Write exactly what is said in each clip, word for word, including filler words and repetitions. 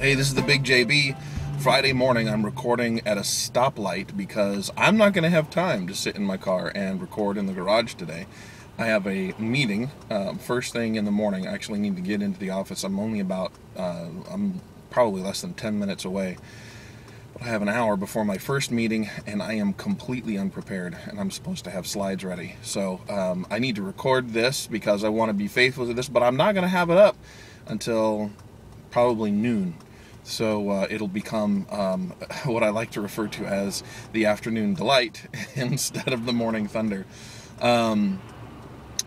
Hey, this is the Big J B. Friday morning, I'm recording at a stoplight because I'm not going to have time to sit in my car and record in the garage today. I have a meeting um, first thing in the morning. I actually need to get into the office. I'm only about, uh, I'm probably less than ten minutes away. But I have an hour before my first meeting, and I am completely unprepared, and I'm supposed to have slides ready. So um, I need to record this because I want to be faithful to this, but I'm not going to have it up until probably noon. So uh, it'll become um, what I like to refer to as the afternoon delight instead of the morning thunder. Um,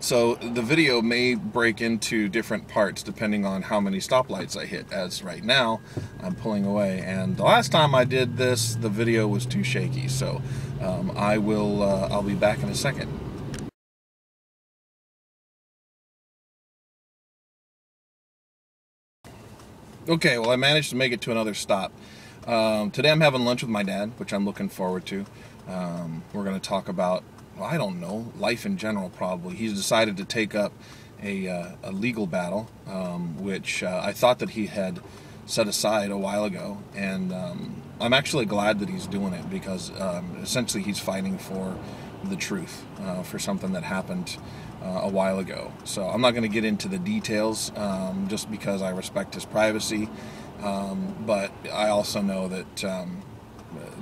so the video may break into different parts depending on how many stoplights I hit. As right now, I'm pulling away, and the last time I did this, the video was too shaky. So um, I will. Uh, I'll be back in a second. Okay, well, I managed to make it to another stop. Um, today I'm having lunch with my dad, which I'm looking forward to. Um, we're going to talk about, well, I don't know, life in general probably. He's decided to take up a, uh, a legal battle, um, which uh, I thought that he had set aside a while ago. And um, I'm actually glad that he's doing it because um, essentially he's fighting for the truth, uh, for something that happened Uh, a while ago. So I'm not going to get into the details um, just because I respect his privacy, um, but I also know that um,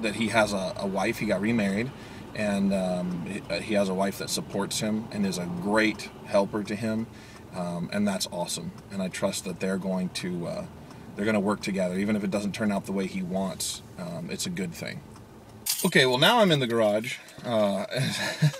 that he has a, a wife. He got remarried, and um, he, he has a wife that supports him and is a great helper to him, um, and that's awesome. And I trust that they're going to uh, they're going to work together, even if it doesn't turn out the way he wants. Um, it's a good thing. Okay, well, now I'm in the garage, uh,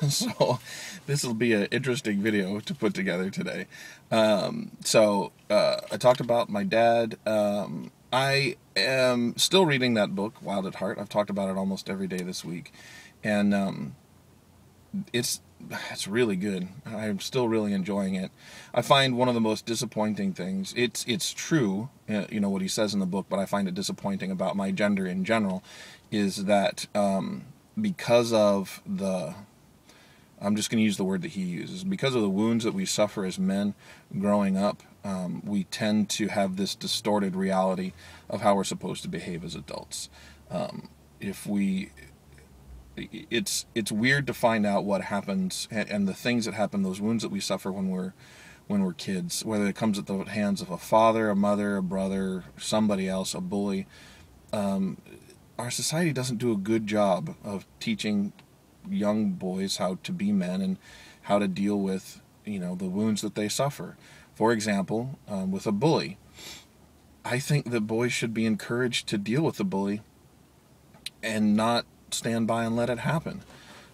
so this will be an interesting video to put together today. Um, so uh, I talked about my dad. Um, I am still reading that book, Wild at Heart. I've talked about it almost every day this week, and um, it's it's really good. I'm still really enjoying it. I find one of the most disappointing things, it's, it's true, you know, what he says in the book, but I find it disappointing about my gender in general, is that um, because of the, I'm just going to use the word that he uses, because of the wounds that we suffer as men growing up, um, we tend to have this distorted reality of how we're supposed to behave as adults. Um, if we, it's it's weird to find out what happens and, and the things that happen, those wounds that we suffer when we're when we're kids, whether it comes at the hands of a father, a mother, a brother, somebody else, a bully. Um, Our society doesn't do a good job of teaching young boys how to be men and how to deal with, you know, the wounds that they suffer. For example, um, with a bully, I think that boys should be encouraged to deal with the bully and not stand by and let it happen.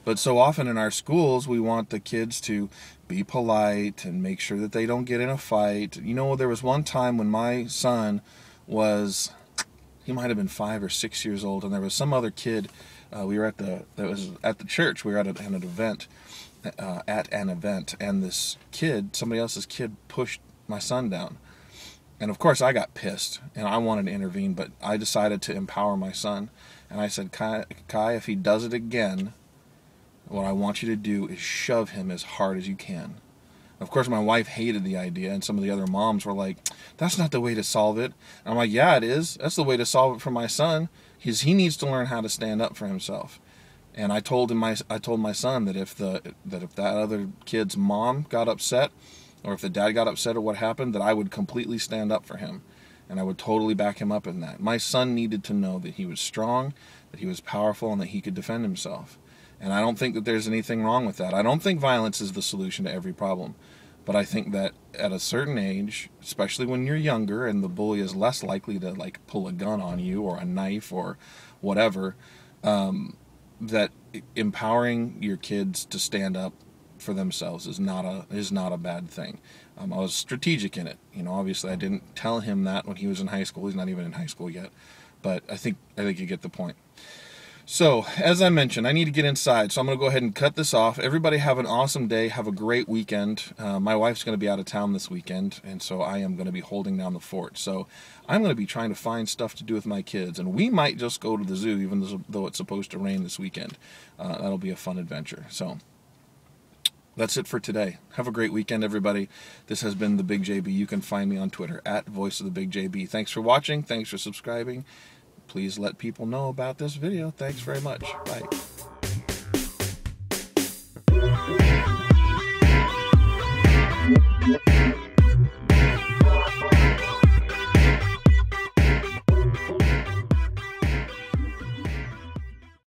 But so often in our schools, we want the kids to be polite and make sure that they don't get in a fight. You know, there was one time when my son was... He might have been five or six years old, and there was some other kid. Uh, we were at the that was at the church. We were at a, an event, uh, at an event, and this kid, somebody else's kid, pushed my son down. And of course, I got pissed, and I wanted to intervene, but I decided to empower my son. And I said, Kai, Kai, if he does it again, what I want you to do is shove him as hard as you can. Of course, my wife hated the idea, and some of the other moms were like, that's not the way to solve it. And I'm like, yeah, it is. That's the way to solve it for my son. He's, he needs to learn how to stand up for himself. And I told him, my, I told my son that if, the, that if that other kid's mom got upset, or if the dad got upset at what happened, that I would completely stand up for him. And I would totally back him up in that. My son needed to know that he was strong, that he was powerful, and that he could defend himself. And I don't think that there's anything wrong with that. I don't think violence is the solution to every problem. But I think that at a certain age, especially when you're younger and the bully is less likely to like pull a gun on you or a knife or whatever, um, that empowering your kids to stand up for themselves is not a, is not a bad thing. Um, I was strategic in it. You know, obviously I didn't tell him that when he was in high school. He's not even in high school yet. But I think, I think you get the point. So, as I mentioned, I need to get inside, so I'm going to go ahead and cut this off. Everybody have an awesome day. Have a great weekend. Uh, my wife's going to be out of town this weekend, and so I am going to be holding down the fort. So, I'm going to be trying to find stuff to do with my kids, and we might just go to the zoo, even though it's supposed to rain this weekend. Uh, that'll be a fun adventure. So, that's it for today. Have a great weekend, everybody. This has been TheBigJB. You can find me on Twitter, at VoiceOfTheBigJB. Thanks for watching. Thanks for subscribing. Please let people know about this video. Thanks very much. Bye.